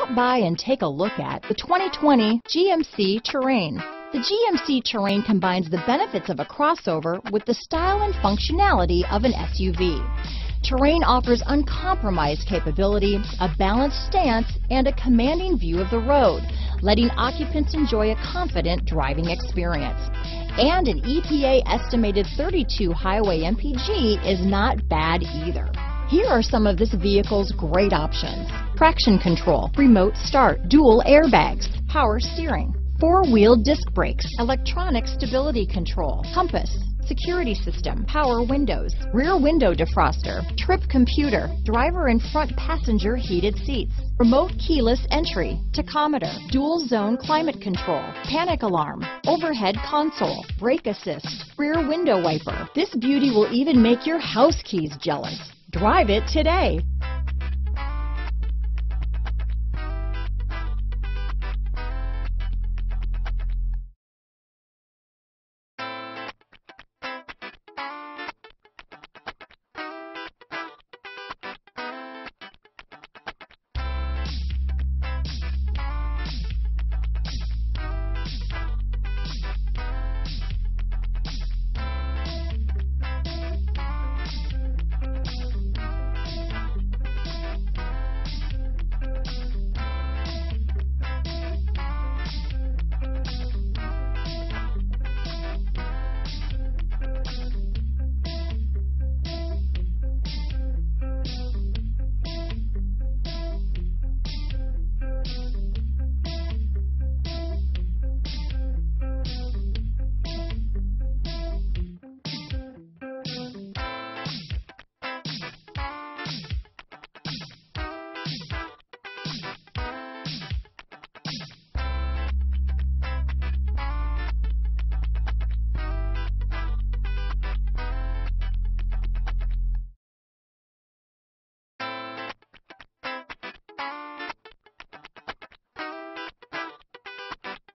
Stop by and take a look at the 2020 GMC Terrain. The GMC Terrain combines the benefits of a crossover with the style and functionality of an SUV. Terrain offers uncompromised capability, a balanced stance, and a commanding view of the road, letting occupants enjoy a confident driving experience. And an EPA-estimated 32 highway MPG is not bad either. Here are some of this vehicle's great options: traction control, remote start, dual airbags, power steering, four-wheel disc brakes, electronic stability control, compass, security system, power windows, rear window defroster, trip computer, driver and front passenger heated seats, remote keyless entry, tachometer, dual zone climate control, panic alarm, overhead console, brake assist, rear window wiper. This beauty will even make your house keys jealous. Drive it today.